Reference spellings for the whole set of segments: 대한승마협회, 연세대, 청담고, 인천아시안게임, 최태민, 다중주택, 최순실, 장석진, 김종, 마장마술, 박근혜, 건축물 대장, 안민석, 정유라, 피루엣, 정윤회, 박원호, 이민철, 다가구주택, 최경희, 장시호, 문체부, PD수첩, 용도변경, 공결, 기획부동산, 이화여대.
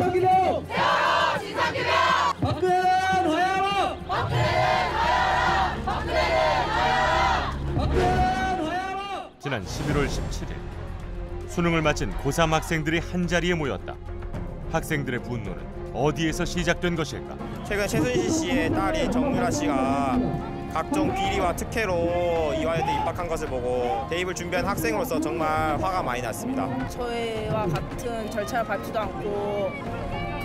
진상규명! 세워라 진상규명! 박근혜는 화해하라! 박근혜는 화해하라! 박근혜는 화해하라! 박근혜는 화해하라! 지난 11월 17일 수능을 마친 고3 학생들이 한자리에 모였다. 학생들의 분노는 어디에서 시작된 것일까? 최근 최순실 씨의 딸이 정유라 씨가 각종 비리와 특혜로 이화여대 입학한 것을 보고 대입을 준비한 학생으로서 정말 화가 많이 났습니다. 저희와 같은 절차를 밟지도 않고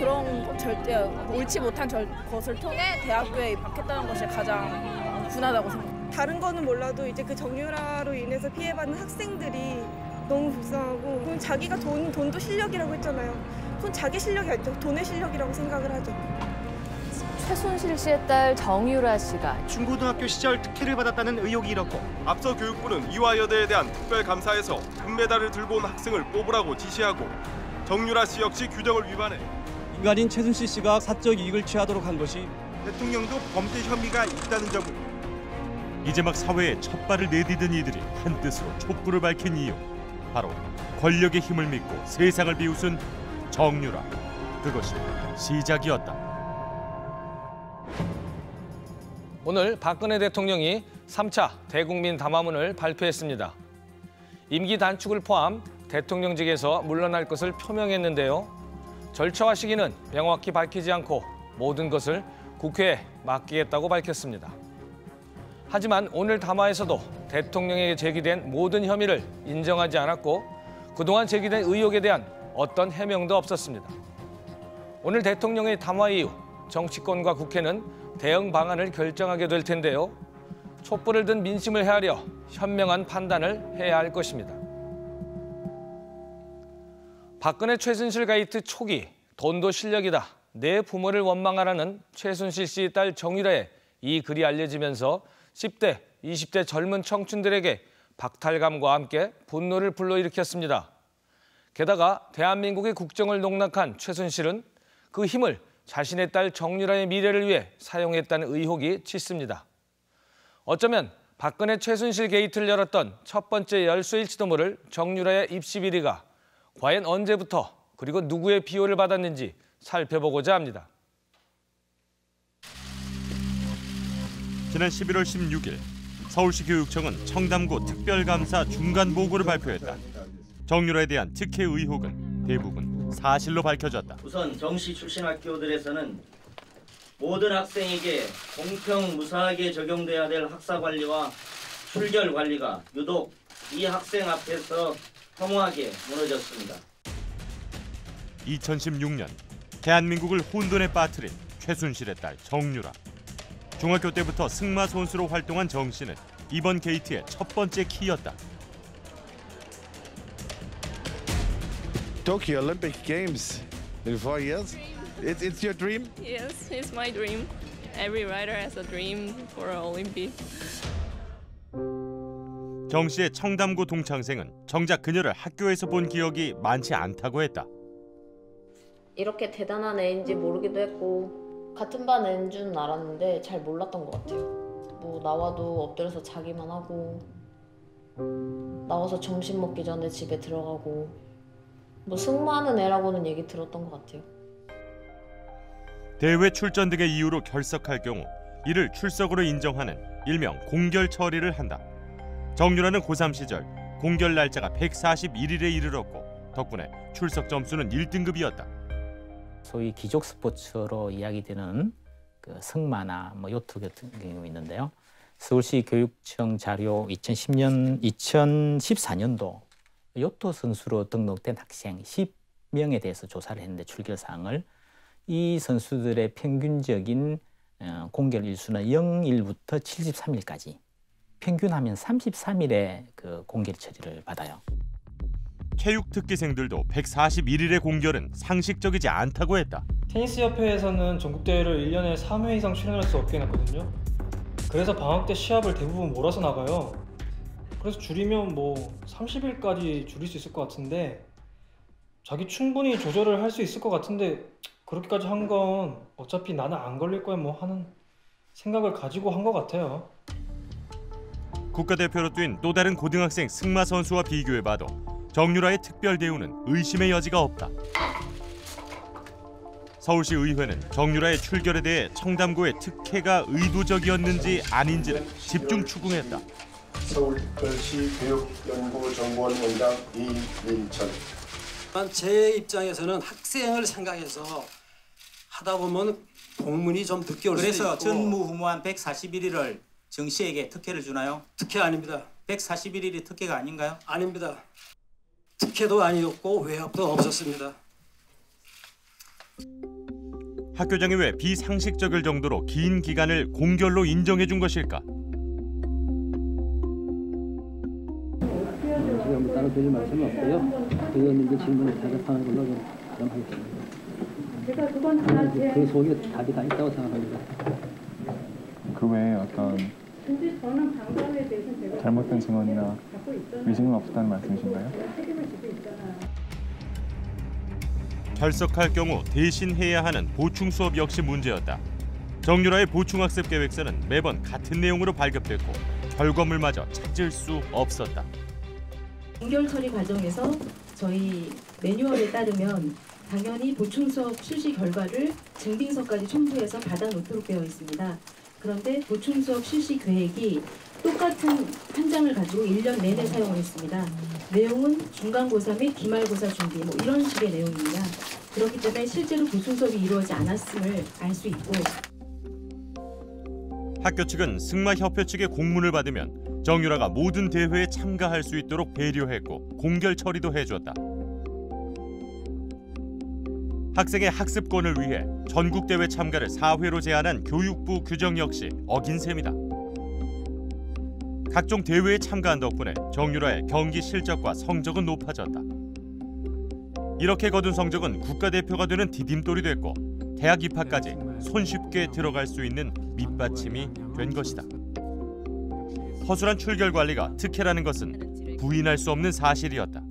그런 절대 옳지 못한 것을 통해 대학교에 입학했다는 것이 가장 분하다고 생각합니다. 다른 거는 몰라도 이제 그 정유라로 인해서 피해받는 학생들이 너무 불쌍하고 그럼 자기가 돈도 실력이라고 했잖아요. 그건 자기 실력이 아니죠. 돈의 실력이라고 생각을 하죠. 최순실 씨의 딸 정유라 씨가 중고등학교 시절 특혜를 받았다는 의혹이 일었고 앞서 교육부는 이화여대에 대한 특별감사에서 금메달을 들고 온 학생을 뽑으라고 지시하고 정유라 씨 역시 규정을 위반해 인간인 최순실 씨가 사적 이익을 취하도록 한 것이 대통령도 범죄 혐의가 있다는 점을 이제 막 사회에 첫 발을 내디든 이들이 한뜻으로 촛불을 밝힌 이유 바로 권력의 힘을 믿고 세상을 비웃은 정유라 그것이 시작이었다. 오늘 박근혜 대통령이 3차 대국민 담화문을 발표했습니다. 임기 단축을 포함 대통령직에서 물러날 것을 표명했는데요. 절차와 시기는 명확히 밝히지 않고 모든 것을 국회에 맡기겠다고 밝혔습니다. 하지만 오늘 담화에서도 대통령에게 제기된 모든 혐의를 인정하지 않았고 그동안 제기된 의혹에 대한 어떤 해명도 없었습니다. 오늘 대통령의 담화 이후 정치권과 국회는 대응 방안을 결정하게 될 텐데요. 촛불을 든 민심을 헤아려 현명한 판단을 해야 할 것입니다. 박근혜 최순실 가이트 초기 돈도 실력이다. 내 부모를 원망하라는 최순실 씨 딸 정유라의 이 글이 알려지면서 10대, 20대 젊은 청춘들에게 박탈감과 함께 분노를 불러일으켰습니다. 게다가 대한민국의 국정을 농락한 최순실은 그 힘을 자신의 딸 정유라의 미래를 위해 사용했다는 의혹이 치습니다. 어쩌면 박근혜 최순실 게이트를 열었던 첫 번째 열쇠일지도 모를 정유라의 입시 비리가 과연 언제부터 그리고 누구의 비호를 받았는지 살펴보고자 합니다. 지난 11월 16일 서울시 교육청은 청담고 특별감사 중간 보고를 발표했다. 정유라에 대한 특혜 의혹은 대부분 사실로 밝혀졌다. 우선 정시 출신 학교들에서는 모든 학생에게 공평 무사하게 적용돼야 될 학사 관리와 출결 관리가 유독 이 학생 앞에서 허무하게 무너졌습니다. 2016년 대한민국을 혼돈에 빠뜨린 최순실의 딸 정유라. 중학교 때부터 승마 선수로 활동한 정 씨는 이번 게이트의 첫 번째 키였다. Tokyo Olympic Games in 4 years. It's your dream? Yes, it's my dream. Every rider has a dream for an Olympic. 정 씨의 청담고 동창생은 정작 그녀를 학교에서 본 기억이 많지 않다고 했다. 이렇게 대단한 애인지 모르기도 했고 같은 반 애인 줄은 알았는데 잘 몰랐던 것 같아요. 뭐 나와도 엎드려서 자기만 하고 나와서 점심 먹기 전에 집에 들어가고 뭐 승마하는 애라고는 얘기 들었던 것 같아요. 대회 출전 등의 이유로 결석할 경우 이를 출석으로 인정하는 일명 공결 처리를 한다. 정유라는 고3 시절 공결 날짜가 141일에 이르렀고 덕분에 출석 점수는 1등급이었다. 소위 기족 스포츠로 이야기되는 그 승마나 뭐 요트 같은 경우 있는데요. 서울시 교육청 자료 2014년도 요토 선수로 등록된 학생 10명에 대해서 조사를 했는데 출결사항을 이 선수들의 평균적인 공결 일수는 0일부터 73일까지 평균하면 33일에 그 공결 처리를 받아요. 체육특기생들도 141일의 공결은 상식적이지 않다고 했다. 테니스협회에서는 전국대회를 1년에 3회 이상 출연할 수 없게 해놨거든요. 그래서 방학 때 시합을 대부분 몰아서 나가요. 그래서 줄이면 뭐 30일까지 줄일 수 있을 것 같은데 자기 충분히 조절을 할 수 있을 것 같은데 그렇게까지 한 건 어차피 나는 안 걸릴 거야 뭐 하는 생각을 가지고 한 것 같아요. 국가대표로 뛴 또 다른 고등학생 승마 선수와 비교해봐도 정유라의 특별 대우는 의심의 여지가 없다. 서울시 의회는 정유라의 출결에 대해 청담고의 특혜가 의도적이었는지 아닌지를 집중 추궁했다. 서울시 교육연구정보원원장 이민철. 제 입장에서는 학생을 생각해서 하다 보면 공문이 좀 늦게 올 수 있고. 그래서 전무후무한 141일을 정 씨에게 특혜를 주나요? 특혜 아닙니다. 141일이 특혜가 아닌가요? 아닙니다. 특혜도 아니었고 외압도 없었습니다. 학교장이 왜 비상식적일 정도로 긴 기간을 공결로 인정해 준 것일까? 지금 따로 드릴 말씀은 없고요. 의원님들 질문을 대답하는 걸로 좀 하겠습니다. 제가 그건 하나 그 속에 답이 다 있다고 생각합니다. 그 외에 어떤 잘못된 증언이나 의심은 없다는 말씀이신가요? 결석할 경우 대신해야 하는 보충 수업 역시 문제였다. 정유라의 보충학습 계획서는 매번 같은 내용으로 발급됐고 결과물마저 찾을 수 없었다. 종결 처리 과정에서 저희 매뉴얼에 따르면 당연히 보충 수업 실시 결과를 증빙서까지 첨부해서 받아놓도록 되어 있습니다. 그런데 보충 수업 실시 계획이 똑같은 한 장을 가지고 1년 내내 사용을 했습니다. 내용은 중간고사 및 기말고사 준비 뭐 이런 식의 내용입니다. 그렇기 때문에 실제로 보충 수업이 이루어지지 않았음을 알 수 있고. 학교 측은 승마협회 측의 공문을 받으면 정유라가 모든 대회에 참가할 수 있도록 배려했고 공결 처리도 해주었다. 학생의 학습권을 위해 전국대회 참가를 4회로 제한한 교육부 규정 역시 어긴 셈이다. 각종 대회에 참가한 덕분에 정유라의 경기 실적과 성적은 높아졌다. 이렇게 거둔 성적은 국가대표가 되는 디딤돌이 됐고 대학 입학까지 손쉽게 들어갈 수 있는 밑받침이 된 것이다. 허술한 출결 관리가 특혜라는 것은 부인할 수 없는 사실이었다.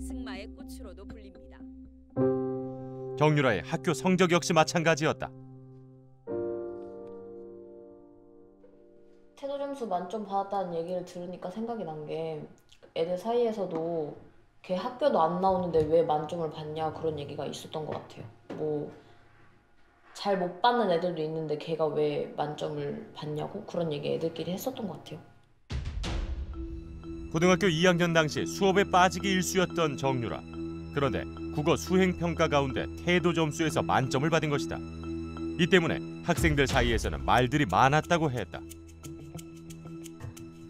정유라의 학교 성적 역시 마찬가지였다. 태도 점수 만점 받았다는 얘기를 들으니까 생각이 난 게 애들 사이에서도 걔 학교도 안 나오는데 왜 만점을 받냐 그런 얘기가 있었던 것 같아요. 뭐 잘 못 받는 애들도 있는데 걔가 왜 만점을 받냐고 그런 얘기 애들끼리 했었던 것 같아요. 고등학교 2학년 당시 수업에 빠지기 일쑤였던 정유라. 그런데 국어 수행평가 가운데 태도 점수에서 만점을 받은 것이다. 이 때문에 학생들 사이에서는 말들이 많았다고 했다.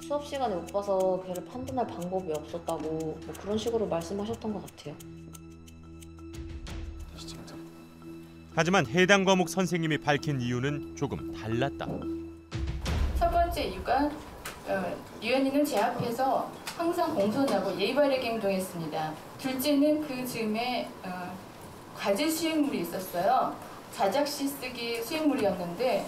수업 시간에 못 봐서 걔를 판단할 방법이 없었다고 뭐 그런 식으로 말씀하셨던 것 같아요. 하지만 해당 과목 선생님이 밝힌 이유는 조금 달랐다. 첫 번째 이유가 유연이는 제 앞에서 항상 공손하고 예의 바르게 행동했습니다. 둘째는 그 즈음에 과제 수행물이 있었어요. 자작시 쓰기 수행물이었는데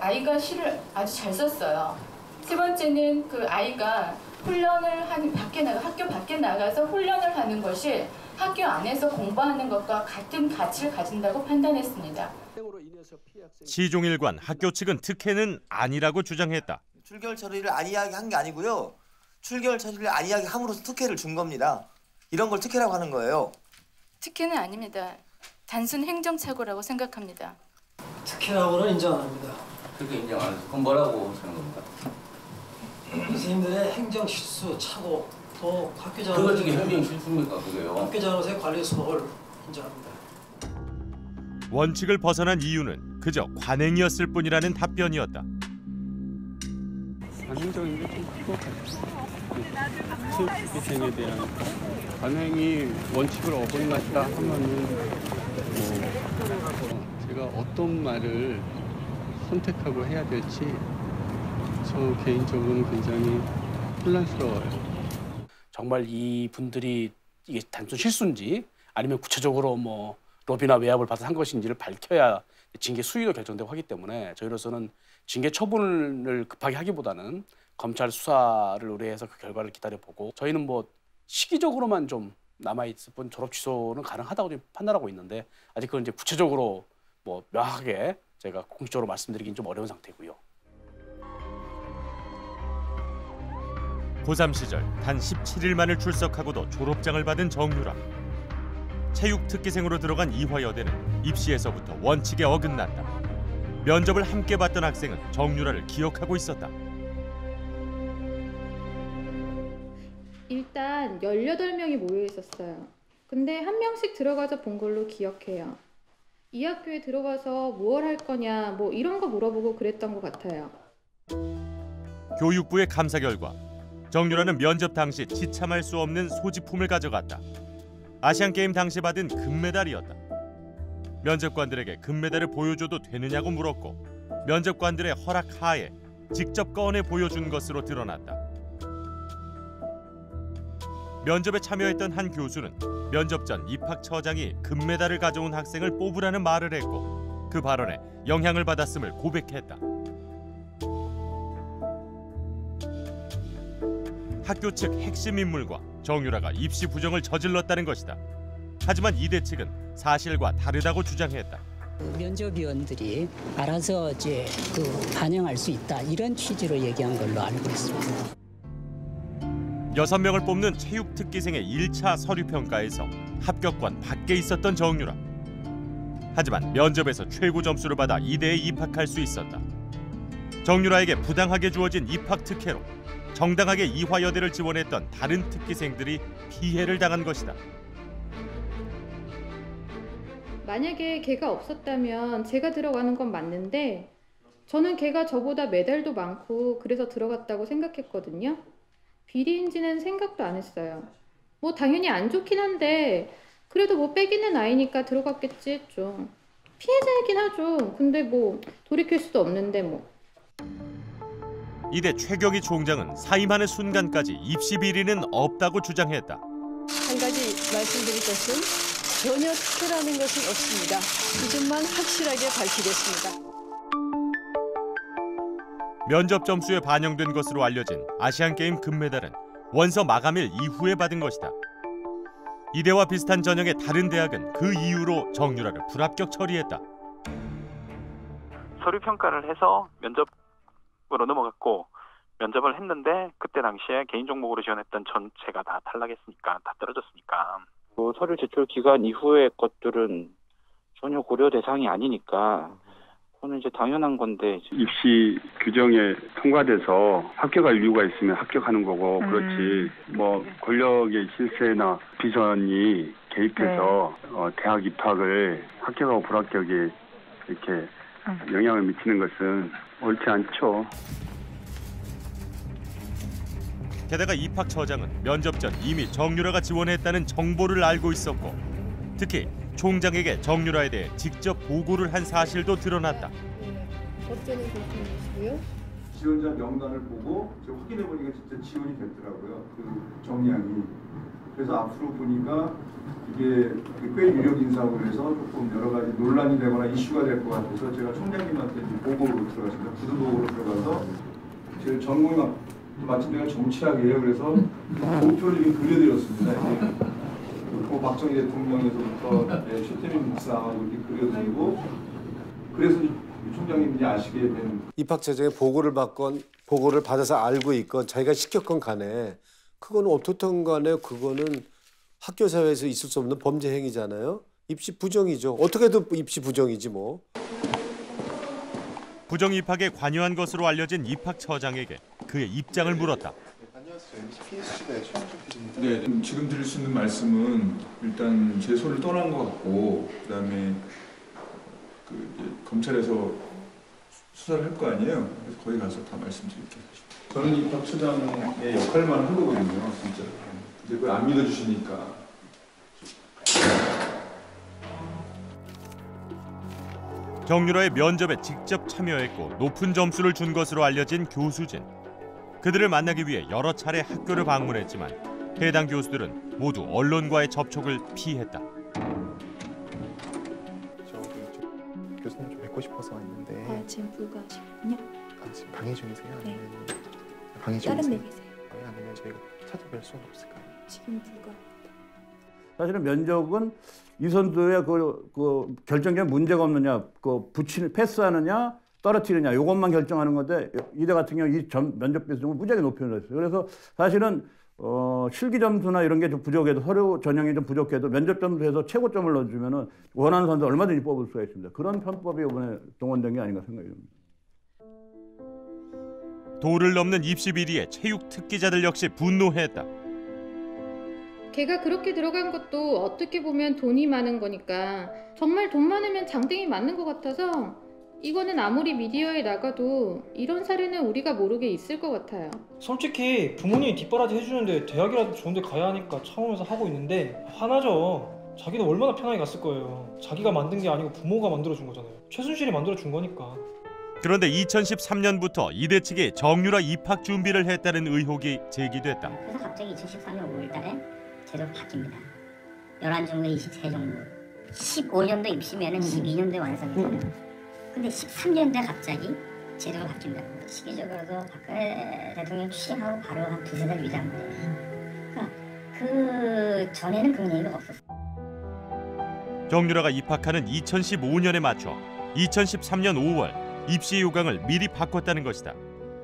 아이가 시를 아주 잘 썼어요. 세 번째는 그 아이가 훈련을 하는 학교 밖에 나가서 훈련을 하는 것이 학교 안에서 공부하는 것과 같은 가치를 가진다고 판단했습니다. 시종일관 학교 측은 특혜는 아니라고 주장했다. 출결 처리를 안이하게 한 게 아니고요. 출결 처리를 안이하게 함으로써 특혜를 준 겁니다. 이런 걸 특혜라고 하는 거예요. 특혜는 아닙니다. 단순 행정착오라고 생각합니다. 특혜라고는 인정 안 합니다. 특혜 인정 안 해서 그건 뭐라고 생각합니까? 선생님들의 행정 실수, 착오, 또 학교장으로서의 그거 중에 행정 실수입니까? 그게요. 학교장으로서의 관리 소홀 인정합니다. 원칙을 벗어난 이유는 그저 관행이었을 뿐이라는 답변이었다. 관행적인 게 좀 큰 것 같아요. 수행에 대한 관행이 원칙을 어긋났다 하면은 제가 어떤 말을 선택하고 해야 될지 저 개인적으로는 굉장히 혼란스러워요. 정말 이분들이 이게 단순 실수인지 아니면 구체적으로 뭐 로비나 외압을 받아서 한 것인지를 밝혀야 징계 수위로 결정되고 하기 때문에 저희로서는 징계 처분을 급하게 하기보다는 검찰 수사를 의뢰해서 그 결과를 기다려보고 저희는 뭐 시기적으로만 좀 남아있을 뿐 졸업 취소는 가능하다고 좀 판단하고 있는데 아직 그건 이제 구체적으로 뭐 명확하게 제가 공식적으로 말씀드리긴 좀 어려운 상태고요. 고3 시절 단 17일 만을 출석하고도 졸업장을 받은 정유라. 체육특기생으로 들어간 이화여대는 입시에서부터 원칙에 어긋난다. 면접을 함께 봤던 학생은 정유라를 기억하고 있었다. 일단 18명이 모여 있었어요. 근데 한 명씩 들어가서 본 걸로 기억해요. 이 학교에 들어가서 무얼 할 거냐 뭐 이런 거 물어보고 그랬던 것 같아요. 교육부의 감사 결과 정유라는 면접 당시 지참할 수 없는 소지품을 가져갔다. 아시안게임 당시 받은 금메달이었다. 면접관들에게 금메달을 보여줘도 되느냐고 물었고 면접관들의 허락 하에 직접 꺼내 보여준 것으로 드러났다. 면접에 참여했던 한 교수는 면접 전 입학처장이 금메달을 가져온 학생을 뽑으라는 말을 했고 그 발언에 영향을 받았음을 고백했다. 학교 측 핵심 인물과 정유라가 입시 부정을 저질렀다는 것이다. 하지만 이대 측은 사실과 다르다고 주장했다. 면접위원들이 알아서 이제 반영할 수 있다 이런 취지로 얘기한 걸로 알고 있습니다. 6명을 뽑는 체육특기생의 1차 서류평가에서 합격권 밖에 있었던 정유라. 하지만 면접에서 최고 점수를 받아 이대에 입학할 수 있었다. 정유라에게 부당하게 주어진 입학특혜로 정당하게 이화여대를 지원했던 다른 특기생들이 피해를 당한 것이다. 만약에 걔가 없었다면 제가 들어가는 건 맞는데 저는 걔가 저보다 메달도 많고 그래서 들어갔다고 생각했거든요. 비리인지는 생각도 안 했어요. 뭐 당연히 안 좋긴 한데 그래도 뭐 빼기는 아이니까 들어갔겠지 했죠. 피해자이긴 하죠. 근데 뭐 돌이킬 수도 없는데 뭐. 이대 최경희 총장은 사임하는 순간까지 입시 비리는 없다고 주장했다. 한 가지 말씀드릴 것은 전혀 특혜라는 것은 없습니다. 그 점만 확실하게 밝히겠습니다. 면접 점수에 반영된 것으로 알려진 아시안게임 금메달은 원서 마감일 이후에 받은 것이다. 이대와 비슷한 전형의 다른 대학은 그 이유로 정유라를 불합격 처리했다. 서류평가를 해서 면접으로 넘어갔고 면접을 했는데 그때 당시에 개인 종목으로 지원했던 전체가 다 탈락했으니까 다 떨어졌으니까. 그 서류 제출 기간 이후의 것들은 전혀 고려 대상이 아니니까 그건 이제 당연한 건데 입시 규정에 통과돼서 합격할 이유가 있으면 합격하는 거고 그렇지 뭐 권력의 실세나 비선이 개입해서 대학 입학을 합격하고 불합격에 이렇게 영향을 미치는 것은 옳지 않죠. 게다가 입학처장은 면접 전 이미 정유라가 지원했다는 정보를 알고 있었고 특히 총장에게 정유라에 대해 직접 보고를 한 사실도 드러났다. 법전이 그렇게 되시고요. 지원자 명단을 보고 확인해 보니까 진짜 지원이 됐더라고요. 그 정량이. 그래서 앞으로 보니까 이게 꽤 유력 인사고 그래서 조금 여러 가지 논란이 되거나 이슈가 될 것 같아서 제가 총장님한테 보고로 들어갔습니다. 부수보고로 들어가서 제 전공이 마침 내가 정치학이에요. 그래서 목표를 좀 그려드렸습니다. 이제. 박정희 대통령에서부터 최태민 목사하고 그려드리고 그래서 총장님이 아시게 된 입학처장의 보고를 받건 보고를 받아서 알고 있건 자기가 시켰건 간에 그거는 어떻든 간에 그거는 학교 사회에서 있을 수 없는 범죄 행위잖아요. 입시 부정이죠. 어떻게든 입시 부정이지 뭐. 부정 입학에 관여한 것으로 알려진 입학처장에게 그의 입장을 물었다. 네, 지금 드릴 수 있는 말씀은 일단 제 손을 떠난 것 같고 그다음에 검찰에서 수사를 할 거 아니에요. 그래서 거기 가서 다 말씀드릴게요. 저는 입학처장의 역할만 한 거거든요, 진짜. 근데 그걸 안 믿어주시니까. 정유라의 면접에 직접 참여했고 높은 점수를 준 것으로 알려진 교수진. 그들을 만나기 위해 여러 차례 학교를 방문했지만 해당 교수들은 모두 언론과의 접촉을 피했다. 저 교수님 좀 뵙고 싶어서 왔는데. 아, 지금 불가하시군요. 아, 지금 방해 중이세요? 네. 방해 중이세요? 다른 얘기세요? 아니면 저희가 찾아뵐 수는 없을까요? 지금 불가합니다. 사실은 면접은 유선도의 그 결정적인 문제가 없느냐, 그 붙이는 패스하느냐. 떨어뜨리냐 이것만 결정하는 건데 이대 같은 경우 이 전 면접 비중을 무지하게 높여놨어요. 그래서 사실은 실기 점수나 이런 게 좀 부족해도, 서류 전형이 좀 부족해도 면접 점수에서 최고점을 넣어주면은 원하는 선수 얼마든지 뽑을 수가 있습니다. 그런 편법이 이번에 동원된 게 아닌가 생각이 듭니다. 도를 넘는 입시 비리에 체육 특기자들 역시 분노했다. 걔가 그렇게 들어간 것도 어떻게 보면 돈이 많은 거니까 정말 돈 많으면 장땡이 맞는 것 같아서 이거는 아무리 미디어에 나가도 이런 사례는 우리가 모르게 있을 것 같아요. 솔직히 부모님이 뒷바라지 해주는데 대학이라도 좋은 데 가야 하니까 참으면서 하고 있는데 화나죠. 자기는 얼마나 편하게 갔을 거예요. 자기가 만든 게 아니고 부모가 만들어준 거잖아요. 최순실이 만들어준 거니까. 그런데 2013년부터 이대 측이 정유라 입학 준비를 했다는 의혹이 제기됐다. 그래서 갑자기 2014년 5월달에 제도가 바뀝니다. 11종류, 23종류. 15년도 입시면 12년도에 완성이 됩니다. 근데 13년도에 갑자기 제도가 바뀐다는 거예요. 시기적으로도 박근혜 대통령 취임하고 바로 한 두세 달 위장. 그러니까 그 전에는 그런 얘기가 없었어요. 정유라가 입학하는 2015년에 맞춰 2013년 5월 입시 요강을 미리 바꿨다는 것이다.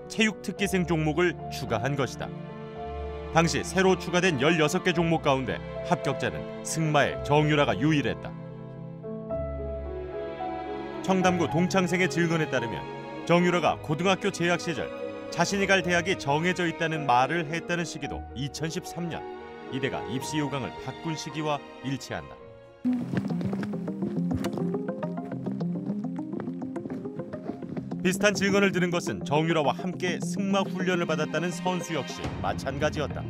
체육특기생 종목을 추가한 것이다. 당시 새로 추가된 16개 종목 가운데 합격자는 승마에 정유라가 유일했다. 청담고 동창생의 증언에 따르면 정유라가 고등학교 재학 시절 자신이 갈 대학이 정해져 있다는 말을 했다는 시기도 2013년. 이대가 입시 요강을 바꾼 시기와 일치한다. 비슷한 증언을 들은 것은 정유라와 함께 승마 훈련을 받았다는 선수 역시 마찬가지였다.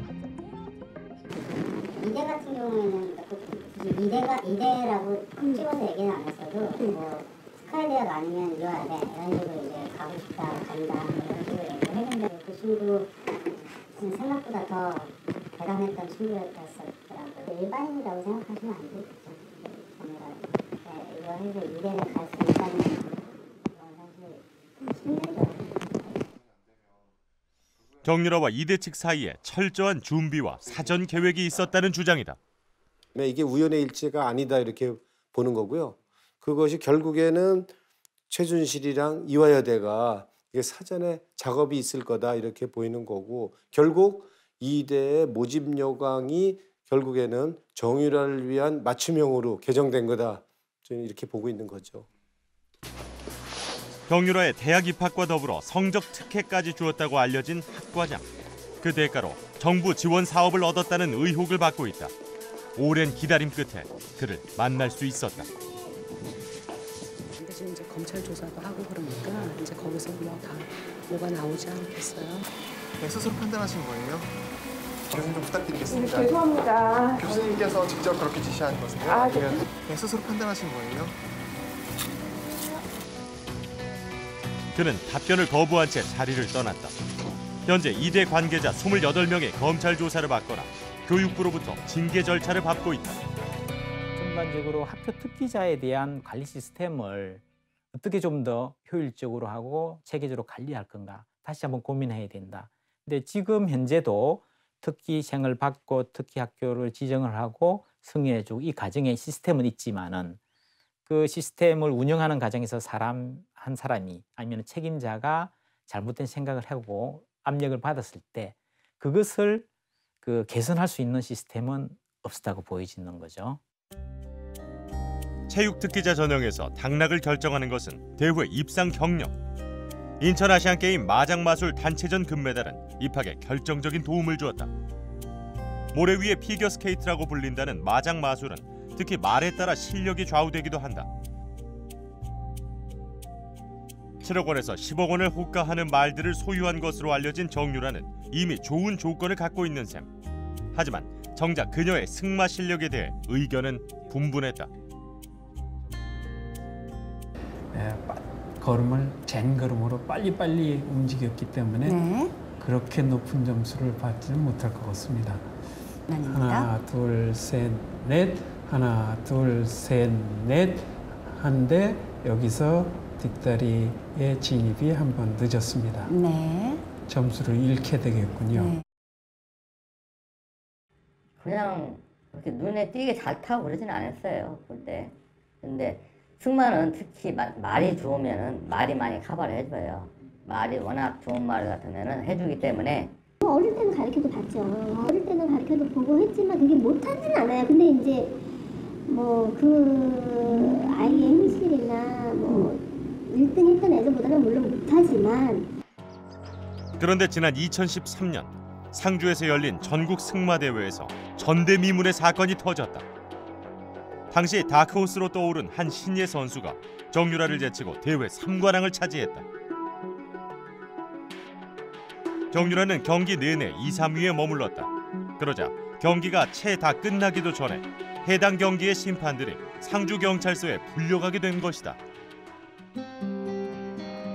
이대 같은 경우는 이대라고 찍어서 얘기는 안 했어도 뭐 스카이 대학 아니면 이화여대 이런 식으로 이제 가고 싶다, 간다 이런 식으로 얘기를 했는데 그 친구는 생각보다 더 대단했던 친구였더라고요. 일반인이라고 생각하시면 안 되겠죠. 이거 해서 이대를 갈 수 있다는 건 사실 힘들죠. 정유라와 이대 측 사이에 철저한 준비와 사전 계획이 있었다는 주장이다. 이게 우연의 일치가 아니다 이렇게 보는 거고요. 그것이 결국에는 최순실이랑 이화여대가 이게 사전에 작업이 있을 거다 이렇게 보이는 거고, 결국 이대의 모집 요강이 결국에는 정유라를 위한 맞춤형으로 개정된 거다 저는 이렇게 보고 있는 거죠. 정유라의 대학 입학과 더불어 성적 특혜까지 주었다고 알려진 학과장. 그 대가로 정부 지원 사업을 얻었다는 의혹을 받고 있다. 오랜 기다림 끝에 그를 만날 수 있었다. 지금 이제 검찰 조사도 하고 그러니까 이제 거기서 뭐 다 뭐가 나오지 않겠어요? 네, 스스로 판단하신 거예요? 교수님 좀 부탁드리겠습니다. 네, 죄송합니다. 교수님께서 직접 그렇게 지시한 거세요? 아, 네. 네, 스스로 판단하신 거예요? 그는 답변을 거부한 채 자리를 떠났다. 현재 이대 관계자 28명의 검찰 조사를 받거나 교육부로부터 징계 절차를 밟고 있다. 전반적으로 학교 특기자에 대한 관리 시스템을 어떻게 좀 더 효율적으로 하고 체계적으로 관리할 건가 다시 한번 고민해야 된다. 근데 지금 현재도 특기생을 받고 특기 학교를 지정을 하고 승인해주고 이 과정에 시스템은 있지만은 그 시스템을 운영하는 과정에서 한 사람이 아니면 책임자가 잘못된 생각을 하고 압력을 받았을 때 그것을 개선할 수 있는 시스템은 없었다고 보여지는 거죠. 체육특기자 전형에서 당락을 결정하는 것은 대회 입상 경력. 인천아시안게임 마장마술 단체전 금메달은 입학에 결정적인 도움을 주었다. 모래 위의 피겨스케이트라고 불린다는 마장마술은 특히 말에 따라 실력이 좌우되기도 한다. 7억 원에서 10억 원을 호가하는 말들을 소유한 것으로 알려진 정유라는 이미 좋은 조건을 갖고 있는 셈. 하지만 정작 그녀의 승마 실력에 대해 의견은 분분했다. 걸음을 잰걸음으로 빨리빨리 움직였기 때문에 네. 그렇게 높은 점수를 받지는 못할 것 같습니다. 아닙니다. 하나, 둘, 셋, 넷. 하나, 둘, 셋, 넷. 한데 여기서 뒷다리의 진입이 한번 늦었습니다. 네. 점수를 잃게 되겠군요. 네. 그냥 그렇게 눈에 띄게 잘 타고 그러진 않았어요. 근데 승마는 특히 말이 좋으면 말이 많이 커버를 해줘요. 말이 워낙 좋은 말 같으면 해주기 때문에 뭐 어릴 때는 가르쳐도 봤죠. 어릴 때는 가르쳐도 보고 했지만 그게 못하지는 않아요. 근데 이제 뭐 그 아이의 행실이나 뭐 1등 했던 애들보다는 물론 못하지만. 그런데 지난 2013년 상주에서 열린 전국 승마대회에서 전대미문의 사건이 터졌다. 당시 다크호스로 떠오른 한 신예 선수가 정유라를 제치고 대회 3관왕을 차지했다. 정유라는 경기 내내 2, 3위에 머물렀다. 그러자 경기가 채 다 끝나기도 전에 해당 경기의 심판들이 상주경찰서에 불려가게 된 것이다.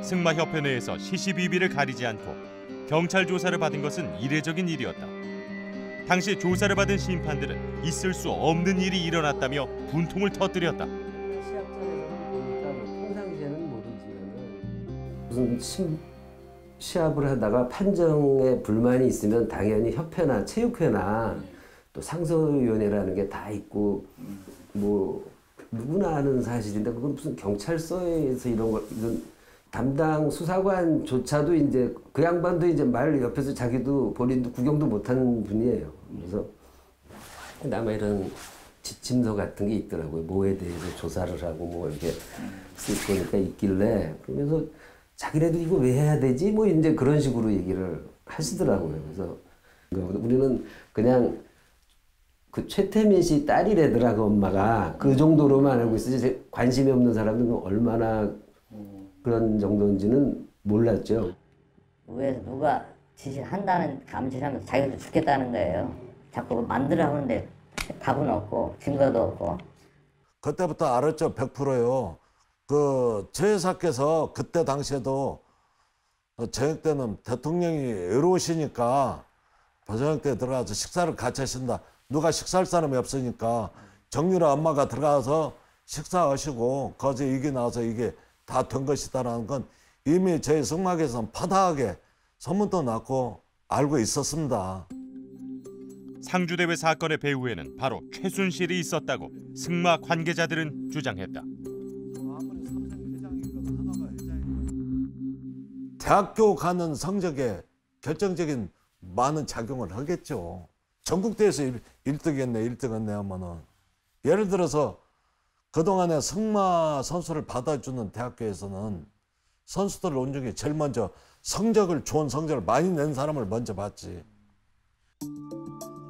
승마협회 내에서 시시비비를 가리지 않고 경찰 조사를 받은 것은 이례적인 일이었다. 당시 조사를 받은 심판들은 있을 수 없는 일이 일어났다며 분통을 터뜨렸다. 무슨 시합을 하다가 판정에 불만이 있으면 당연히 협회나 체육회나 또 상소위원회라는 게 다 있고 뭐 누구나 아는 사실인데 그건 무슨 경찰서에서 이런 걸 이런 담당 수사관조차도 이제 그 양반도 이제 말 옆에서 자기도 본인도 구경도 못하는 분이에요. 그래서 남아 이런 지침서 같은 게 있더라고요. 뭐에 대해서 조사를 하고 뭐 이렇게 쓸 거니까 있길래 그러면서 자기네도 이거 왜 해야 되지? 뭐 이제 그런 식으로 얘기를 하시더라고요. 그래서 우리는 그냥 그 최태민 씨 딸이래더라 그 엄마가 그 정도로만 알고 있었지 관심이 없는 사람들은 얼마나 그런 정도인지는 몰랐죠. 왜 누가 지시한다는 감시하면서 자기도 죽겠다는 거예요. 자꾸 만들어 하는데 답은 없고 증거도 없고. 그때부터 알았죠. 100%요. 그 최여사께서 그때 당시에도 저녁 때는 대통령이 외로우시니까 저녁 때 들어가서 식사를 같이 하신다. 누가 식사할 사람이 없으니까 정유라 엄마가 들어가서 식사하시고 거기서 이게 나와서 이게 다 된 것이다라는 건 이미 저희 승마계에서는 파다하게 소문도 났고 알고 있었습니다. 상주대회 사건의 배후에는 바로 최순실이 있었다고 승마 관계자들은 주장했다. 대학교 가는 성적에 결정적인 많은 작용을 하겠죠. 전국대회에서 1등했네, 1등했네 하면은 예를 들어서 그동안에 승마 선수를 받아주는 대학교에서는 선수들 온 중에 제일 먼저 성적을 좋은 성적을 많이 낸 사람을 먼저 봤지.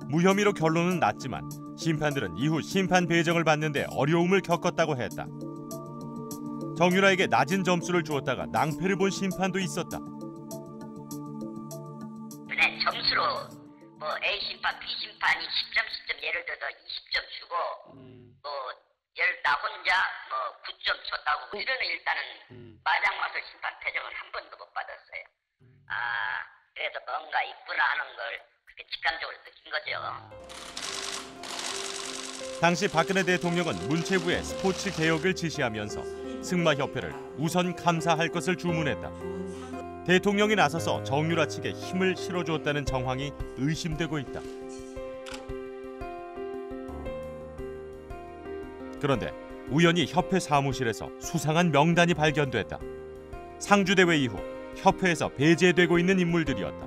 무혐의로 결론은 났지만 심판들은 이후 심판 배정을 받는데 어려움을 겪었다고 했다. 정유라에게 낮은 점수를 주었다가 낭패를 본 심판도 있었다. 그래, 점수로 뭐 A 심판, B 심판이 10점 예를 들어서 20점 주고 뭐 예를 나 혼자 뭐 9점 줬다고 이러는 일단은 마장마술 심판 배정을 한 번도 못 받았어요. 아, 그래서 뭔가 있구나 하는 걸 그렇게 직감적으로 느낀 거죠. 당시 박근혜 대통령은 문체부에 스포츠 개혁을 지시하면서 승마협회를 우선 감사할 것을 주문했다. 대통령이 나서서 정유라 측에 힘을 실어주었다는 정황이 의심되고 있다. 그런데 우연히 협회 사무실에서 수상한 명단이 발견됐다. 상주대회 이후 협회에서 배제되고 있는 인물들이었다.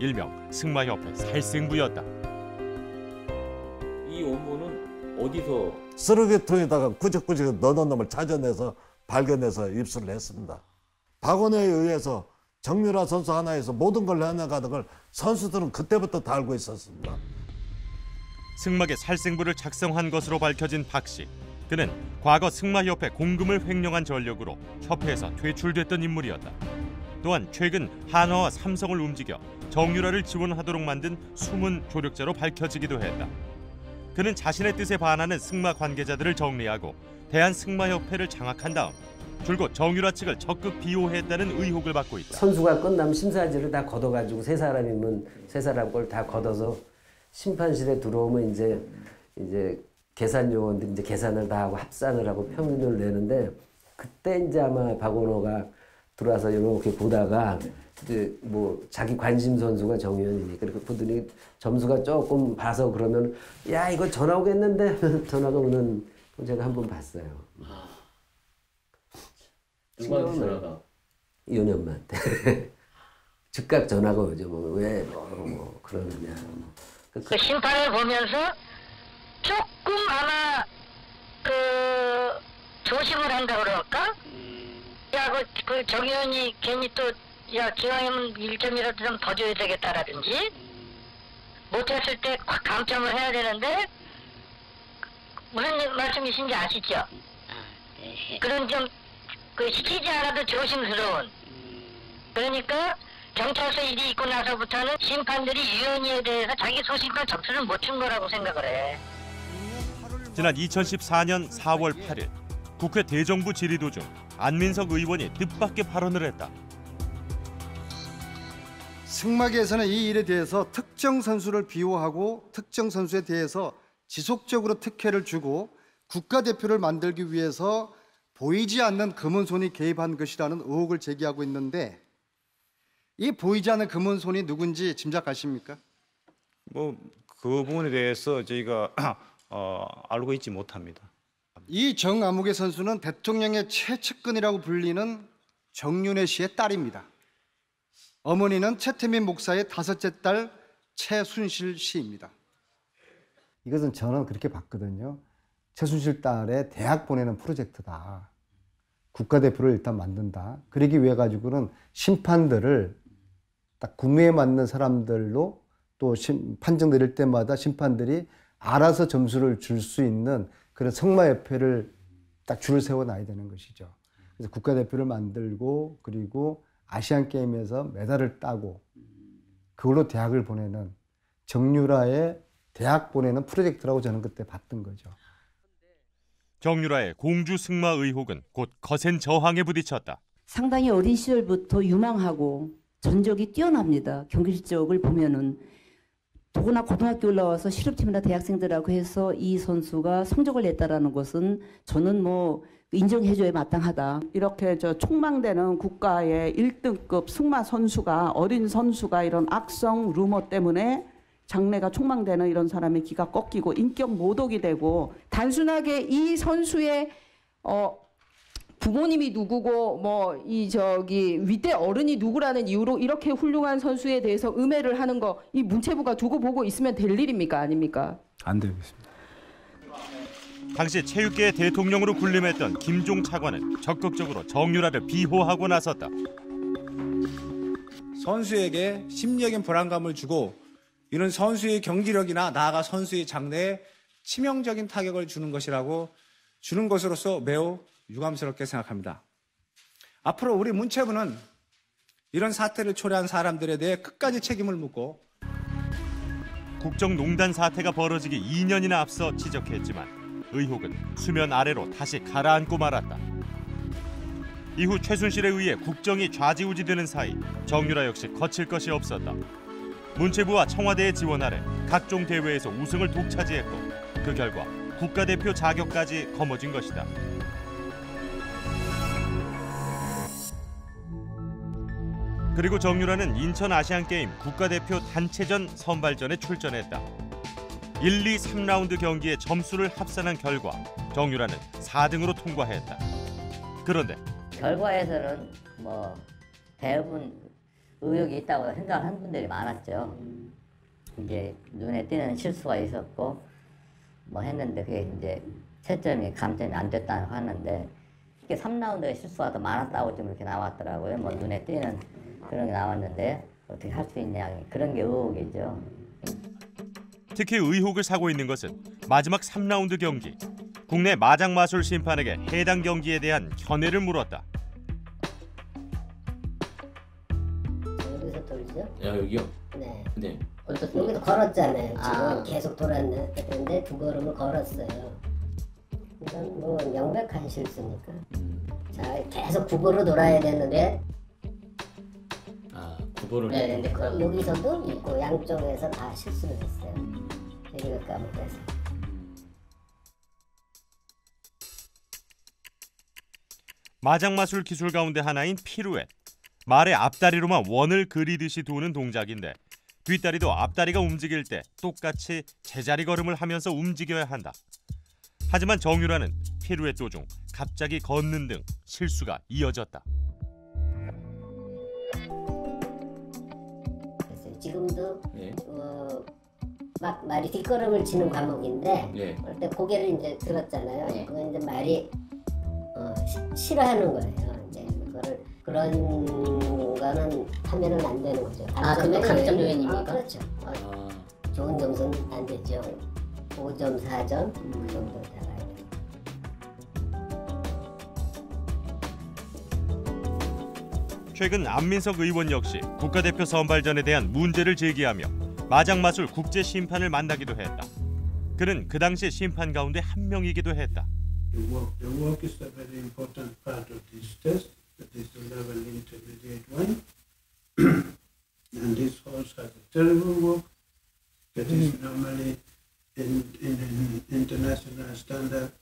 일명 승마협회 살생부였다. 이 원문은 어디서? 쓰레기통에다가 꾸적꾸적 넣어놓은 놈을 찾아내서 발견해서 입수를 했습니다. 박원호에 의해서 정유라 선수 하나에서 모든 걸 해나가는 걸 선수들은 그때부터 다 알고 있었습니다. 승마계 살생부를 작성한 것으로 밝혀진 박 씨. 그는 과거 승마협회 공금을 횡령한 전력으로 협회에서 퇴출됐던 인물이었다. 또한 최근 한화와 삼성을 움직여 정유라를 지원하도록 만든 숨은 조력자로 밝혀지기도 했다. 그는 자신의 뜻에 반하는 승마 관계자들을 정리하고 대한승마협회를 장악한 다음 줄곧 정유라 측을 적극 비호했다는 의혹을 받고 있다. 선수가 끝나면 심사지를 다 걷어가지고 세 사람이면 세 사람 걸 다 걷어서 심판실에 들어오면 이제 계산 요원들이 이제 계산을 다 하고 합산을 하고 평균을 내는데 그때 이제 아마 박원호가 들어와서 이렇게 보다가 이제 뭐 자기 관심 선수가 정유현이니까 그렇게 보더니 점수가 조금 봐서 그러면 야 이거 전화 오겠는데 전화가 오는. 제가 한번 봤어요. 누구한테 전화가? 이혼이 엄마한테. 즉각 전화가 오죠. 왜 그러느냐. 그 심판을 보면서 조금 아마 그 조심을 한다고 그럴까? 야, 그 정 의원이 괜히 또 야, 기왕이면 1점이라도 좀 더 줘야 되겠다라든지 못했을 때 확 감점을 해야 되는데 무슨 말씀이신지 아시죠? 그런 좀 그 시키지 않아도 조심스러운, 그러니까 경찰서 일이 있고 나서부터는 심판들이 위원회에 대해서 자기 소신과 점수를 못 준 거라고 생각을 해. 지난 2014년 4월 8일 국회 대정부 질의 도중 안민석 의원이 뜻밖의 발언을 했다. 승마계에서는 이 일에 대해서 특정 선수를 비호하고 특정 선수에 대해서 지속적으로 특혜를 주고 국가대표를 만들기 위해서 보이지 않는 금은손이 개입한 것이라는 의혹을 제기하고 있는데, 이 보이지 않는 금은손이 누군지 짐작하십니까? 뭐 그 부분에 대해서 저희가 알고 있지 못합니다. 이 정아무개 선수는 대통령의 최측근이라고 불리는 정윤회 씨의 딸입니다. 어머니는 최태민 목사의 5째 딸 최순실 씨입니다. 이것은 저는 그렇게 봤거든요. 최순실 딸의 대학 보내는 프로젝트다. 국가대표를 일단 만든다. 그러기 위해 가지고는 심판들을 딱 구매에 맞는 사람들로 또 판정 내릴 때마다 심판들이 알아서 점수를 줄 수 있는 그런 승마협회를 딱 줄을 세워놔야 되는 것이죠. 그래서 국가대표를 만들고 그리고 아시안게임에서 메달을 따고 그걸로 대학을 보내는 정유라의 대학 보내는 프로젝트라고 저는 그때 봤던 거죠. 정유라의 공주 승마 의혹은 곧 거센 저항에 부딪혔다. 상당히 어린 시절부터 유망하고 전적이 뛰어납니다. 경기 실적을 보면은 더구나 고등학교 올라와서 실업팀이나 대학생들하고 해서 이 선수가 성적을 냈다라는 것은 저는 뭐 인정해줘야 마땅하다. 이렇게 저 촉망되는 국가의 1등급 승마 선수가, 어린 선수가 이런 악성 루머 때문에 장래가 촉망되는 이런 사람의 기가 꺾이고 인격 모독이 되고, 단순하게 이 선수의 부모님이 누구고 뭐 이 저기 윗대 어른이 누구라는 이유로 이렇게 훌륭한 선수에 대해서 음해를 하는 거, 이 문체부가 두고 보고 있으면 될 일입니까? 아닙니까? 안 되겠습니다. 당시 체육계의 대통령으로 군림했던 김종 차관은 적극적으로 정유라를 비호하고 나섰다. 선수에게 심리적인 불안감을 주고 이런 선수의 경기력이나 나아가 선수의 장래에 치명적인 타격을 주는 것으로서 매우 유감스럽게 생각합니다. 앞으로 우리 문체부는 이런 사태를 초래한 사람들에 대해 끝까지 책임을 묻고, 국정농단 사태가 벌어지기 2년이나 앞서 지적했지만 의혹은 수면 아래로 다시 가라앉고 말았다. 이후 최순실에 의해 국정이 좌지우지되는 사이 정유라 역시 거칠 것이 없었다. 문체부와 청와대의 지원 아래 각종 대회에서 우승을 독차지했고 그 결과 국가대표 자격까지 거머쥔 것이다. 그리고 정유라는 인천아시안게임 국가대표 단체전 선발전에 출전했다. 1, 2, 3라운드 경기의 점수를 합산한 결과 정유라는 4등으로 통과했다. 그런데 결과에서는 뭐 대부분 의혹이 있다고 생각한 분들이 많았죠. 이제 눈에 띄는 실수가 있었고 뭐 했는데 그게 이제 채점이 감점이 안 됐다고 하는데, 이게 3라운드에 실수가 더 많았다고 좀 이렇게 나왔더라고요. 뭐 눈에 띄는 그런 게 나왔는데 어떻게 할 수 있냐, 그런 게 의혹이죠. 특히 의혹을 사고 있는 것은 마지막 3라운드 경기. 국내 마장마술 심판에게 해당 경기에 대한 견해를 물었다. 야, 여기요? 네. 네. 여기도 걸었잖아요. 지금 계속 돌았네. 그런데 두 걸음을 걸었어요. 이건 뭐 명백한 실수니까. 자, 계속 구보로 돌아야 되는데. 아, 구보를. 네, 근데 그럼 여기서도 있고 양쪽에서 다 실수를 했어요. 이걸 까먹어서. 마장마술 기술 가운데 하나인 피루엣. 말의 앞다리로만 원을 그리듯이 도는 동작인데 뒷다리도 앞다리가 움직일 때 똑같이 제자리 걸음을 하면서 움직여야 한다. 하지만 정유라는 피루엣 도중 갑자기 걷는 등 실수가 이어졌다. 지금도 예. 말이 뒷걸음을 치는 과목인데 예. 그때 고개를 이제 들었잖아요. 예. 그건 이제 말이 싫어하는 거예요. 이제 그거를 그런 거는 하면은 안 되는 거죠. 그건 강점 요인입니까? 그렇죠. 좋은 점수는 안 되죠. 5점, 4점 그 정도 나가야 돼요. 최근 안민석 의원 역시 국가대표 선발전에 대한 문제를 제기하며 마장마술 국제심판을 만나기도 했다. 그는 그 당시 심판 가운데 한 명이기도 했다. The work is a very important part of this test. That is the level intermediate one. And this horse has a terrible work. That is normally in international standard,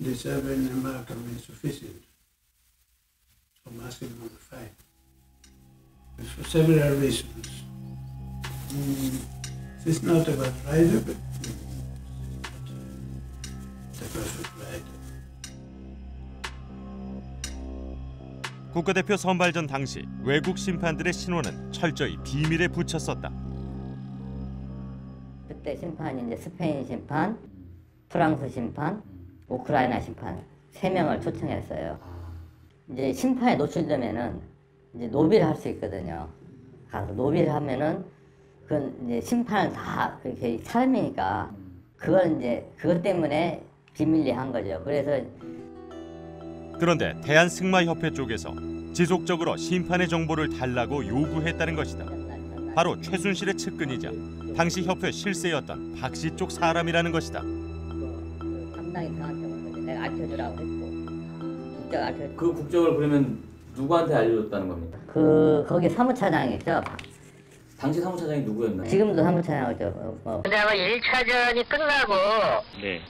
deserving a mark of insufficient for maximum fine. For several reasons. It's not about rider, but the perfect rider. 국가대표 선발전 당시 외국 심판들의 신원은 철저히 비밀에 붙였었다. 그때 심판이 이제 스페인 심판, 프랑스 심판, 우크라이나 심판 3명을 초청했어요. 이제 심판에 노출되면은 이제 노비를 할 수 있거든요. 가서 노비를 하면은 그건 이제 심판을 다 이렇게 사람이니까 그걸 이제 그것 때문에 비밀리 한 거죠. 그래서 그런데 대한승마협회 쪽에서 지속적으로 심판의 정보를 달라고 요구했다는 것이다. 바로 최순실의 측근이자 당시 협회 실세였던 박씨 쪽 사람이라는 것이다. 담당이 저한테 온 거지. 내가 알려주라고 했고. 국적 알려. 그 국적을 그러면 누구한테 알려줬다는 겁니까? 거기 사무차장이죠. 당시 사무차장이 누구였나요? 지금도 사무차장이죠. 내가 1차전이 끝나고. 네.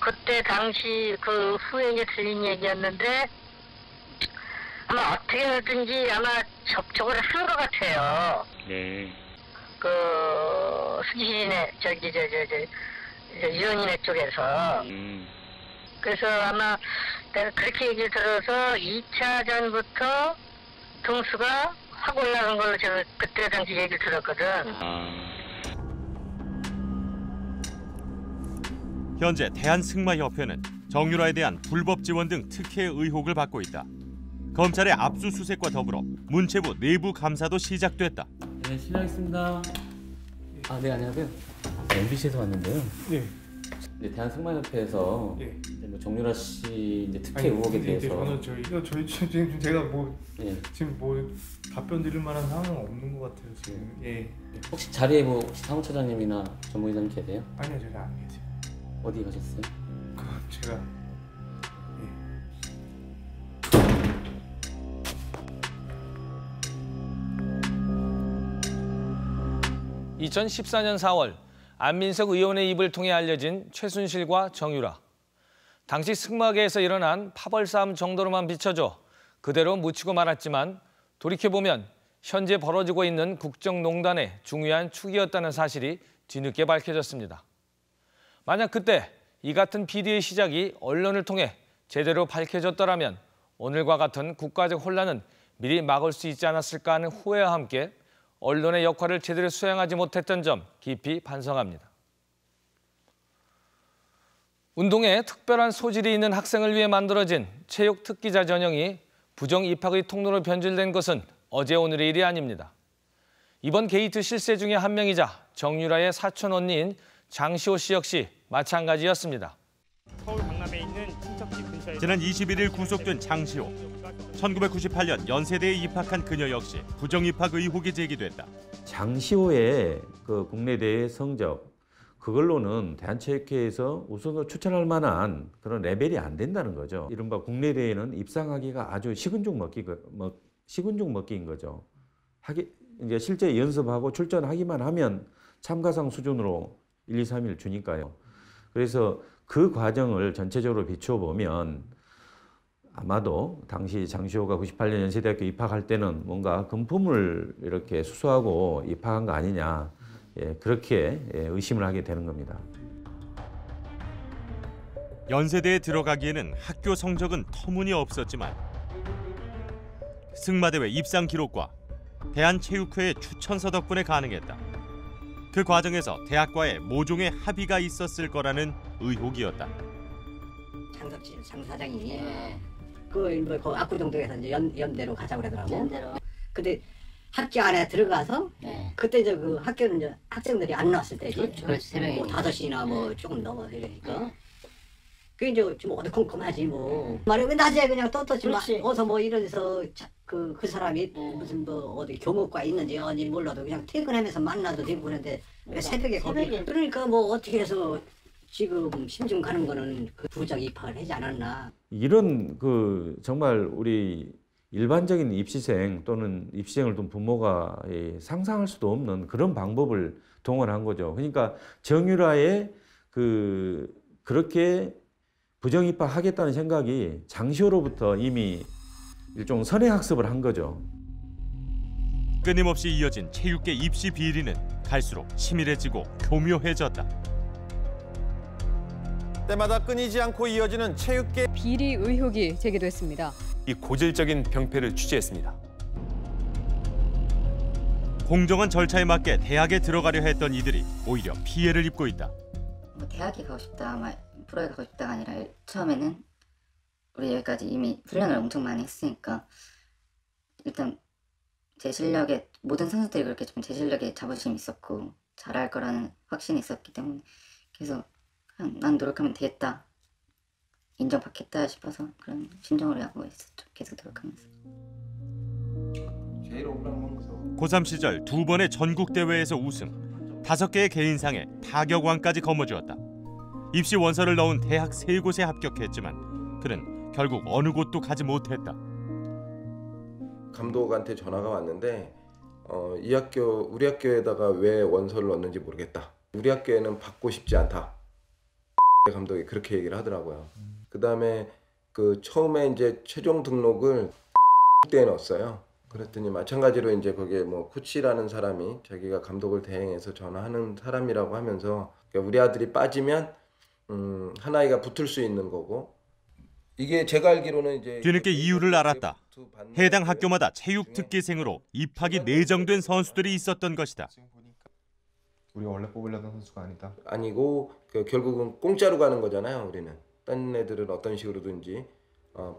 그때 당시 그 후에 이제 들린 얘기였는데 아마 어떻게든지 아마 접촉을 한 것 같아요. 네. 그 순신의 저 유언인의 쪽에서. 그래서 아마 내가 그렇게 얘기를 들어서 2차전부터 등수가 확 올라간 걸로 제가 그때 당시 얘기를 들었거든. 현재 대한승마협회는 정유라에 대한 불법 지원 등 특혜 의혹을 받고 있다. 검찰의 압수수색과 더불어 문체부 내부 감사도 시작됐다. 네, 실례하겠습니다. 네, 안녕하세요. MBC에서 왔는데요. 네. 대한승마협회에서 네. 정유라 씨 이제 특혜 의혹에 대해서. 저는 저희 지금 제가 지금 답변 드릴 만한 상황은 없는 것 같아요. 지금. 예. 혹시 자리에 혹시 사무처장님이나 전무이사님 계세요? 아니요, 저희 안 계세요. 어디 가셨어요? 제가 예. 2014년 4월 안민석 의원의 입을 통해 알려진 최순실과 정유라. 당시 승마계에서 일어난 파벌 싸움 정도로만 비춰져 그대로 묻히고 말았지만 돌이켜보면 현재 벌어지고 있는 국정농단의 중요한 축이었다는 사실이 뒤늦게 밝혀졌습니다. 만약 그때 이 같은 비리의 시작이 언론을 통해 제대로 밝혀졌더라면 오늘과 같은 국가적 혼란은 미리 막을 수 있지 않았을까 하는 후회와 함께 언론의 역할을 제대로 수행하지 못했던 점 깊이 반성합니다. 운동에 특별한 소질이 있는 학생을 위해 만들어진 체육특기자 전형이 부정 입학의 통로로 변질된 것은 어제 오늘의 일이 아닙니다. 이번 게이트 실세 중에 한 명이자 정유라의 사촌 언니인 장시호 씨 역시 마찬가지였습니다. 서울 강남에 있는 친척집 근처에 지난 21일 구속된 장시호. 1998년 연세대에 입학한 그녀 역시 부정 입학 의혹이 제기됐다. 장시호의 그 국내 대회 성적 그걸로는 대한체육회에서 우승을 추천할 만한 그런 레벨이 안 된다는 거죠. 이른바 국내 대회는 입상하기가 아주 식은 죽 먹기인 거죠. 이제 실제 연습하고 출전하기만 하면 참가상 수준으로 1, 2, 3일 주니까요. 그래서 그 과정을 전체적으로 비추어 보면 아마도 당시 장시호가 98년 연세대학교 입학할 때는 뭔가 금품을 이렇게 수수하고 입학한 거 아니냐, 그렇게 의심을 하게 되는 겁니다. 연세대에 들어가기에는 학교 성적은 터무니없었지만 승마대회 입상 기록과 대한체육회의 추천서 덕분에 가능했다. 그 과정에서 대학과의 모종의 합의가 있었을 거라는 의혹이었다. 장석진 장사장이 그 압구정동에서 이제 연대로 가자고 그러더라고. 연대로. 근데 학교 안에 들어가서 그때 이제 그 학교는 이제 학생들이 안 나왔을 때지. 그렇죠. 뭐 5시나 뭐 조금 넘어 이러니까. 그 이제 좀 어두컴컴하지 뭐. 말이 왜 낮에 그냥 떳떳이 막 어서 뭐 이러면서 그 사람이 무슨 뭐 어디 교목과 있는지 아니 몰라도 그냥 퇴근하면서 만나도 되고 그러는데 왜 새벽에 거기. 그러니까 뭐 어떻게 해서 지금 심증 가는 거는 그 부작 입학을 하지 않았나. 이런 그 정말 우리 일반적인 입시생 또는 입시생을 둔 부모가 상상할 수도 없는 그런 방법을 동원한 거죠. 그러니까 정유라의 그렇게 부정 입학하겠다는 생각이 장시호로부터 이미 일종 선행학습을 한 거죠. 끊임없이 이어진 체육계 입시 비리는 갈수록 치밀해지고 교묘해졌다. 때마다 끊이지 않고 이어지는 체육계 비리 의혹이 제기됐습니다. 이 고질적인 병폐를 취재했습니다. 공정한 절차에 맞게 대학에 들어가려 했던 이들이 오히려 피해를 입고 있다. 뭐 대학에 가고 싶다, 프로에 가고 싶다가 아니라 처음에는 우리 여기까지 이미 훈련을 엄청 많이 했으니까 일단 제 실력에 모든 선수들이 그렇게 좀 제 실력에 자부심이 있었고 잘할 거라는 확신이 있었기 때문에 계속 난 노력하면 되겠다, 인정받겠다 싶어서 그런 심정으로 하고 있었죠. 계속 노력하면서. 고3 시절 2번의 전국대회에서 우승, 5개의 개인상에 타격왕까지 거머쥐었다. 입시 원서를 넣은 대학 3곳에 합격했지만 그는 결국 어느 곳도 가지 못했다. 감독한테 전화가 왔는데 이 학교, 우리 학교에다가 왜 원서를 넣는지 모르겠다. 우리 학교에는 받고 싶지 않다. 감독이 그렇게 얘기를 하더라고요. 그다음에 처음에 이제 최종 등록을 때 넣었어요. 그랬더니 마찬가지로 이제 거기에 뭐 코치라는 사람이 자기가 감독을 대행해서 전화하는 사람이라고 하면서 우리 아들이 빠지면 한 아이가 붙을 수 있는 거고. 이게 제가 알기로는 이제 뒤늦게 이유를 알았다. 해당 학교마다 체육 특기생으로 입학이 내정된 선수들이 있었던 것이다. 우리가 원래 뽑으려던 선수가 아니다. 아니고 결국은 공짜로 가는 거잖아요. 우리는 다른 애들은 어떤 식으로든지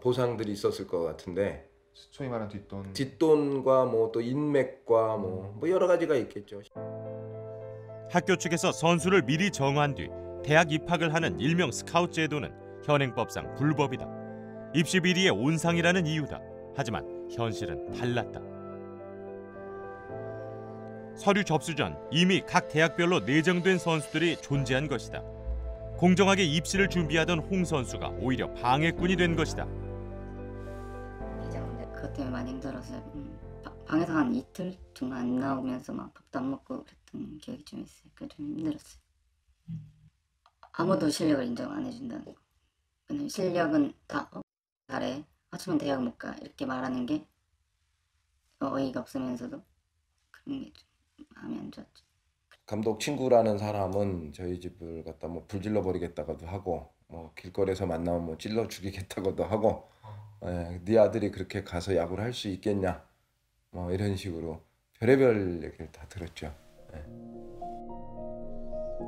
보상들이 있었을 것 같은데 소위 말하는 뒷돈과 뭐 또 인맥과 뭐 여러 가지가 있겠죠. 학교 측에서 선수를 미리 정한 뒤 대학 입학을 하는 일명 스카웃 제도는 현행법상 불법이다. 입시 비리의 온상이라는 이유다. 하지만 현실은 달랐다. 서류 접수 전 이미 각 대학별로 내정된 선수들이 존재한 것이다. 공정하게 입시를 준비하던 홍 선수가 오히려 방해꾼이 된 것이다. 그것 때문에 많이 힘들어서 방에서 한 이틀 정도 안 나오면서 막 밥도 안 먹고 그랬던 기억이 좀 있어요. 그게 좀 힘들었어요. 아무도 실력을 인정 안 해준다는 거. 왜냐면 실력은 다 잘해. 하지만 대학 못 가. 이렇게 말하는 게 어이가 없으면서도 그런 게 좀. 마음이 안 좋았죠. 감독 친구라는 사람은 저희 집을 갖다 뭐 불질러 버리겠다고도 하고 뭐 길거리에서 만나면 뭐 찔러 죽이겠다고도 하고 네 아들이 그렇게 가서 야구를 할 수 있겠냐 뭐 이런 식으로 별의별 얘기를 다 들었죠. 예.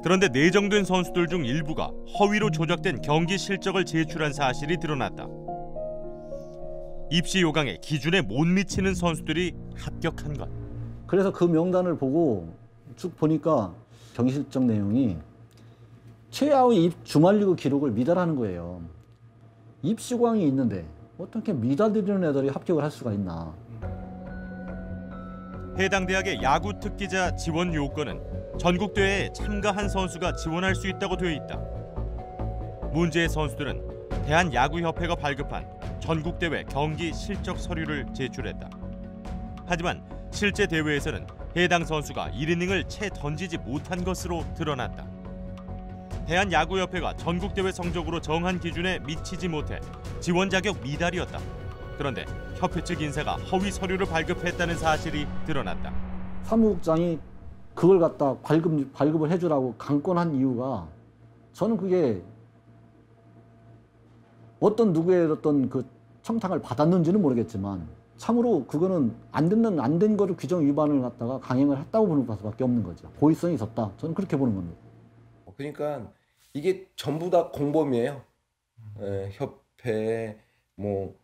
그런데 내정된 선수들 중 일부가 허위로 조작된 경기 실적을 제출한 사실이 드러났다. 입시 요강의 기준에 못 미치는 선수들이 합격한 것. 그래서 그 명단을 보고 쭉 보니까 경기 실적 내용이 최하위 주말리그 기록을 미달하는 거예요. 입시광이 있는데 어떻게 미달되는 애들이 합격을 할 수가 있나. 해당 대학의 야구 특기자 지원 요건은 전국대회에 참가한 선수가 지원할 수 있다고 되어 있다. 문제의 선수들은 대한야구협회가 발급한 전국대회 경기 실적 서류를 제출했다. 하지만 실제 대회에서는 해당 선수가 1이닝을 채 던지지 못한 것으로 드러났다. 대한야구협회가 전국대회 성적으로 정한 기준에 미치지 못해 지원 자격 미달이었다. 그런데 협회 측 인사가 허위 서류를 발급했다는 사실이 드러났다. 사무국장이 그걸 갖다 발급을 해주라고 강권한 이유가 저는 그게 어떤 누구의 어떤 그 청탁을 받았는지는 모르겠지만 참으로 그거는 안 된 거를 규정 위반을 갖다가 강행을 했다고 보는 것밖에 없는 거죠. 고의성이 있었다. 저는 그렇게 보는 겁니다. 그러니까 이게 전부 다 공범이에요. 협회, 뭐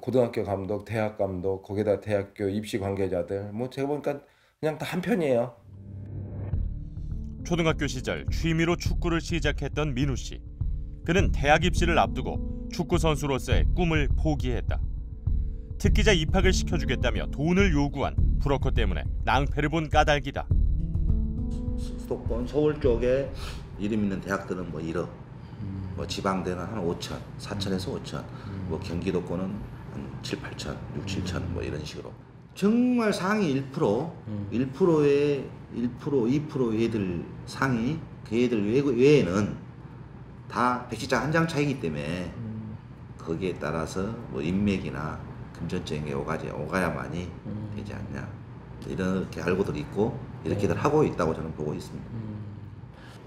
고등학교 감독, 대학 감독, 거기다 대학교 입시 관계자들, 뭐 제가 보니까 그냥 다 한편이에요. 초등학교 시절 취미로 축구를 시작했던 민우 씨. 그는 대학 입시를 앞두고 축구 선수로서의 꿈을 포기했다. 특기자 입학을 시켜주겠다며 돈을 요구한 브로커 때문에 낭패를 본 까닭이다. 수도권 서울 쪽에 이름 있는 대학들은 뭐 1억, 뭐 지방대는 한 5천, 4천에서 5천, 뭐 경기도권은 한 7, 8천, 6, 7천 뭐 이런 식으로. 정말 상위 1%, 1%의 2% 얘들 상위, 그 애들 외에는 다 백지장 한 장 차이기 때문에 거기에 따라서 뭐 인맥이나 금전적인 게 오가야만이 되지 않냐. 이렇게 알고들 있고 이렇게들 하고 있다고 저는 보고 있습니다.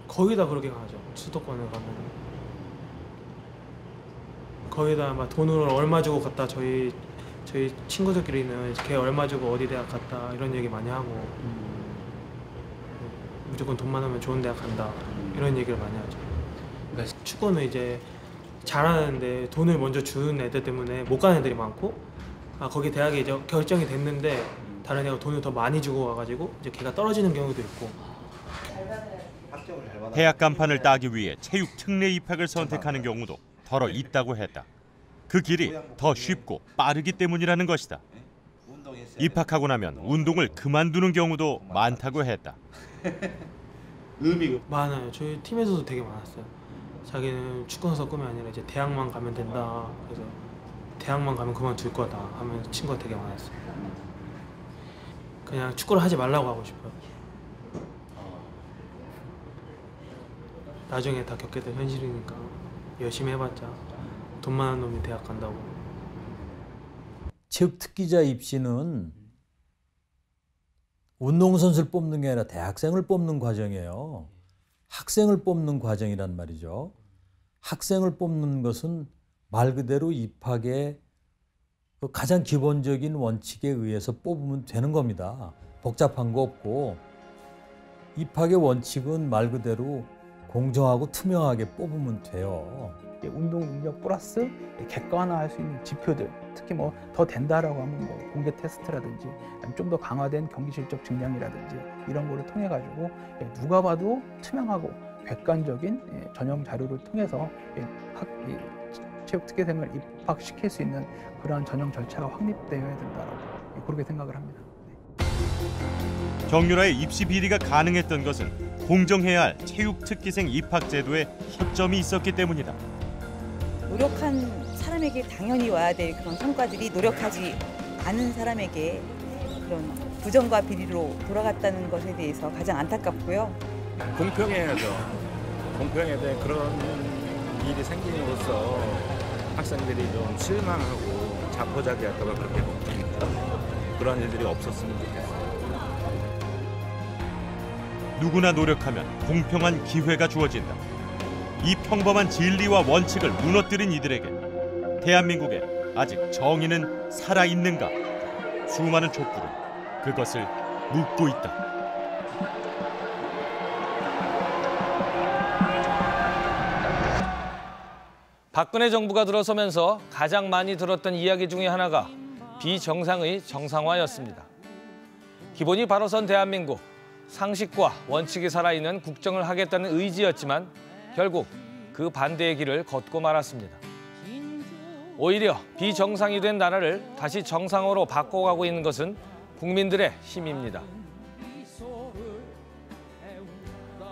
거의 다 그렇게 가죠. 수도권에 가면. 거의 다 막 돈을 얼마 주고 갔다 저희 친구들끼리는 걔 얼마 주고 어디 대학 갔다 이런 얘기 많이 하고 무조건 돈만 하면 좋은 대학 간다 이런 얘기를 많이 하죠. 그러니까 축구는 이제 잘하는데 돈을 먼저 주는 애들 때문에 못 가는 애들이 많고 아 거기 대학이 이제 결정이 됐는데 다른 애가 돈을 더 많이 주고 와가지고 이제 걔가 떨어지는 경우도 있고. 대학 간판을 따기 위해 체육 특례 입학을 선택하는 경우도 더러 있다고 했다. 그 길이 더 쉽고 빠르기 때문이라는 것이다. 입학하고 나면 운동을 그만두는 경우도 많다고 했다. 많아요. 저희 팀에서도 되게 많았어요. 자기는 축구선수 꿈이 아니라 이제 대학만 가면 된다. 그래서 대학만 가면 그만둘 거다 하면서 친구가 되게 많았어요. 그냥 축구를 하지 말라고 하고 싶어요. 나중에 다 겪게 될 현실이니까 열심히 해봤자. 돈 많은 놈이 대학 간다고. 체육특기자 입시는 운동선수를 뽑는 게 아니라 대학생을 뽑는 과정이에요. 학생을 뽑는 과정이란 말이죠. 학생을 뽑는 것은 말 그대로 입학의 가장 기본적인 원칙에 의해서 뽑으면 되는 겁니다. 복잡한 거 없고 입학의 원칙은 말 그대로 공정하고 투명하게 뽑으면 돼요. 운동 능력 플러스 객관화할 수 있는 지표들, 특히 뭐 더 된다라고 하면 뭐 공개 테스트라든지 좀 더 강화된 경기 실적 증량이라든지 이런 거를 통해 가지고 누가 봐도 투명하고 객관적인 전형 자료를 통해서 체육특기생을 입학시킬 수 있는 그러한 전형 절차가 확립되어야 된다라고 그렇게 생각을 합니다. 네. 정유라의 입시 비리가 가능했던 것은 공정해야 할 체육특기생 입학 제도에 허점이 있었기 때문이다. 노력한 사람에게 당연히 와야 될 그런 성과들이 노력하지 않은 사람에게 그런 부정과 비리로 돌아갔다는 것에 대해서 가장 안타깝고요. 공평해야죠. 공평에 대한 그런 일이 생김으로써 학생들이 좀 실망하고 자포자기할까봐 그렇게 걱정했다. 그런 일들이 없었으면 좋겠어요. 누구나 노력하면 공평한 기회가 주어진다. 이 평범한 진리와 원칙을 무너뜨린 이들에게 대한민국에 아직 정의는 살아있는가? 수많은 촛불은 그것을 묻고 있다. 박근혜 정부가 들어서면서 가장 많이 들었던 이야기 중에 하나가 비정상의 정상화였습니다. 기본이 바로선 대한민국, 상식과 원칙이 살아있는 국정을 하겠다는 의지였지만 결국 그 반대의 길을 걷고 말았습니다. 오히려 비정상이 된 나라를 다시 정상으로 바꿔가고 있는 것은 국민들의 힘입니다.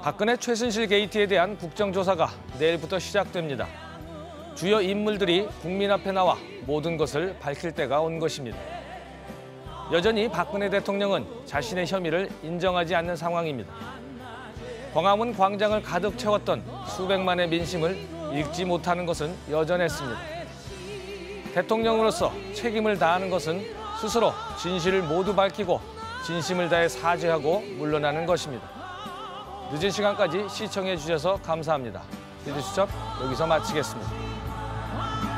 박근혜 최순실 게이트에 대한 국정조사가 내일부터 시작됩니다. 주요 인물들이 국민 앞에 나와 모든 것을 밝힐 때가 온 것입니다. 여전히 박근혜 대통령은 자신의 혐의를 인정하지 않는 상황입니다. 광화문 광장을 가득 채웠던 수백만의 민심을 읽지 못하는 것은 여전했습니다. 대통령으로서 책임을 다하는 것은 스스로 진실을 모두 밝히고 진심을 다해 사죄하고 물러나는 것입니다. 늦은 시간까지 시청해 주셔서 감사합니다. PD수첩 여기서 마치겠습니다.